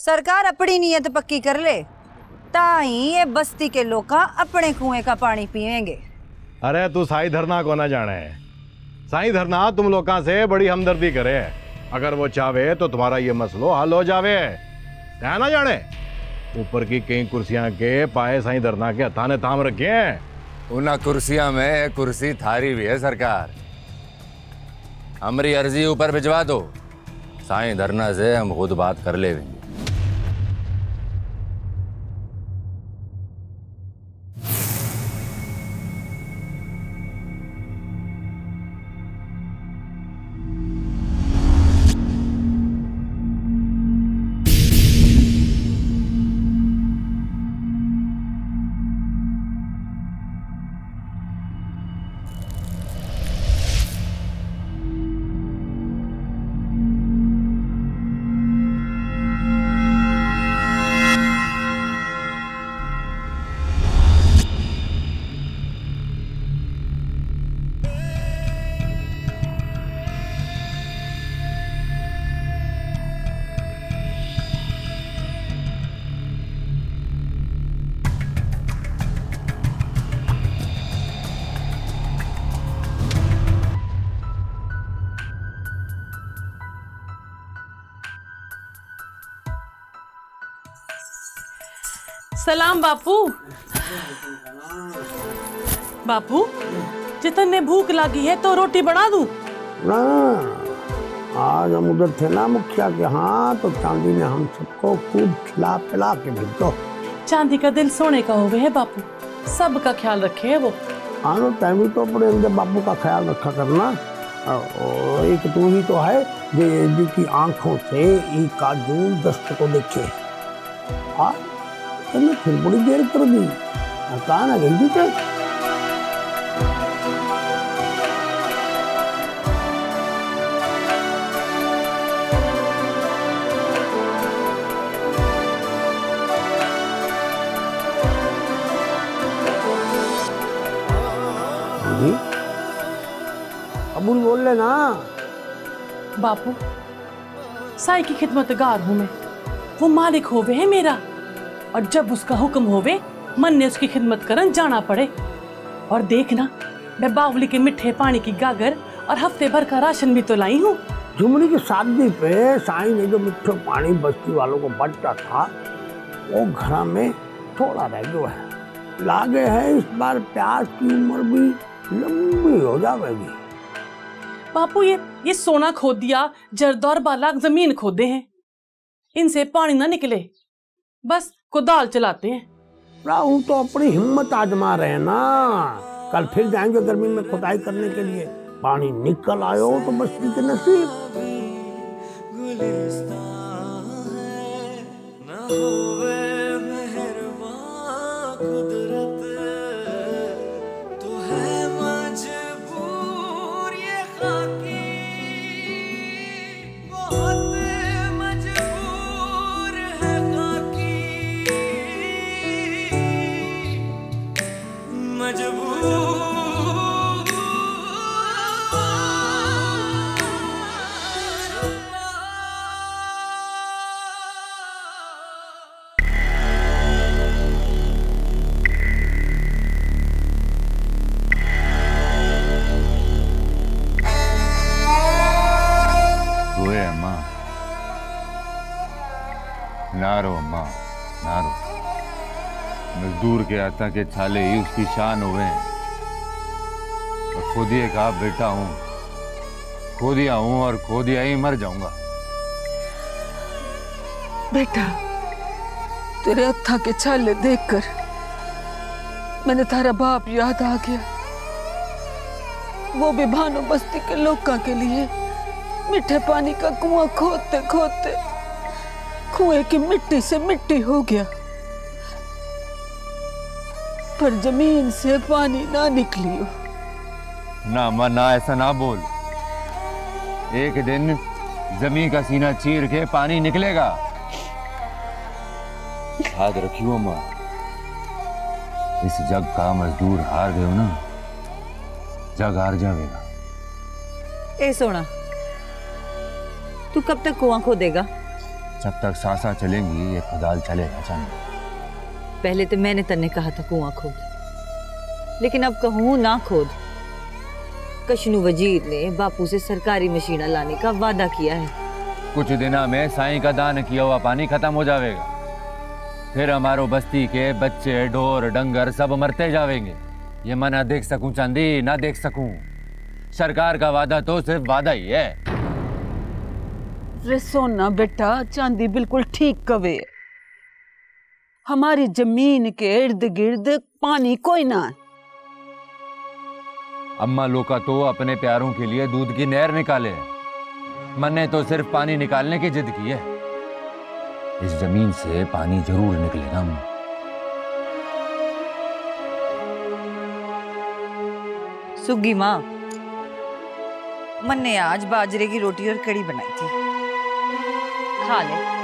सरकार अपनी नीयत पक्की कर ले ताई ये बस्ती के लोग अपने कुएं का पानी पिएंगे। अरे तू साई धरना को ना जाने, साई धरना तुम लोगों से बड़ी हमदर्दी करे। अगर वो चाहे तो तुम्हारा ये मसलो हल हो जावे, है ना जाने। ऊपर की कई कुर्सियां के पाए साई धरना के हथाने थाम रखे हैं। उन कुर्सियां में एक कुर्सी थारी भी है सरकार। हमारी अर्जी ऊपर भिजवा दो, साई धरना से हम खुद बात कर लेंगे। सलाम बापू। बापू चेतन ने भूख लगी है तो रोटी बना दूं? ना आज हम उधर थे ना मुखिया के, हाँ तो चांदी ने हम सबको खूब खिला पिला के भेज दो। चांदी का दिल सोने का हो गया है बापू, सबका ख्याल रखे है वो। आनो टाइम तो अपने अंदर बापू का ख्याल रखा करना। एक तू ही तो है जिसकी आंखों से एक काजू दस्त को देखे। हाँ तो मैं फिर बड़ी देर कर दी कहा ना जल्दी कर। अबुल बोल ले ना। बापू साई की खिदमतगार हूँ मैं, वो मालिक होवे है मेरा, और जब उसका हुक्म होवे मन ने उसकी खिदमत करन जाना पड़े। और देखना मैं बावली के मिठे पानी की गागर और हफ्ते भर का राशन भी तो लाई हूँ। जुमनी की शादी पे साई ने जो मिठो पानी बस्ती वालों को बांटा था वो घर में थोड़ा रह गया है। लागे है इस बार प्यास की उम्र भी लंबी हो जाएगी। बापू ये सोना खो दिया, जरदौर बालाक जमीन खोदे हैं, इनसे पानी ना निकले, बस कुदाल चलाते हैं। राहुल तो अपनी हिम्मत आजमा रहे हैं ना, कल फिर जाएंगे गर्मी में खुदाई करने के लिए। पानी निकल आयो तो बस्ती के नसीब। दूर के आता के छाले ही उसकी शान हुए हैं। और खो दिए कहा बेटा हूँ, खो दिया हूँ और खो दिया ही मर जाऊंगा। बेटा तेरे अथा के छाले देखकर मैंने तारा बाप याद आ गया। वो भी भानो बस्ती के लोगों के लिए मीठे पानी का कुआं खोदते खोदते कुएं की मिट्टी से मिट्टी हो गया, पर जमीन से पानी ना निकलियो। ना मां ना, ऐसा ना बोल, एक दिन जमीन का सीना चीर के पानी निकलेगा, याद रखियो मां। इस जग का मजदूर हार गयो ना, जग हार जावेगा। ए सोना, तू कब तक कुआं खोदेगा? जब तक सांसा चलेगी ये खदाल चलेगा चंद। पहले तो मैंने तन्ने कहा था कुआं खोद, लेकिन अब कहूँ ना खोद। कश्नु वजीर ने बापू से सरकारी मशीना लाने का वादा किया है। कुछ दिनों में साईं का दान किया हुआ पानी खत्म हो जाएगा, फिर हमारो बस्ती के बच्चे ढोर डंगर सब मरते जावेंगे। ये मैं ना देख सकूं चांदी, ना देख सकूं। सरकार का वादा तो सिर्फ वादा ही है। रे सोना बेटा, चांदी बिल्कुल ठीक कवे। हमारी जमीन के इर्द गिर्द पानी कोई ना। अम्मा लोका तो अपने प्यारों के लिए दूध की नहर निकाले, मैंने तो सिर्फ पानी निकालने की जिद की है। इस जमीन से पानी जरूर निकलेगा। सुग्गी माँ, मैंने आज बाजरे की रोटी और कड़ी बनाई थी, खा ले।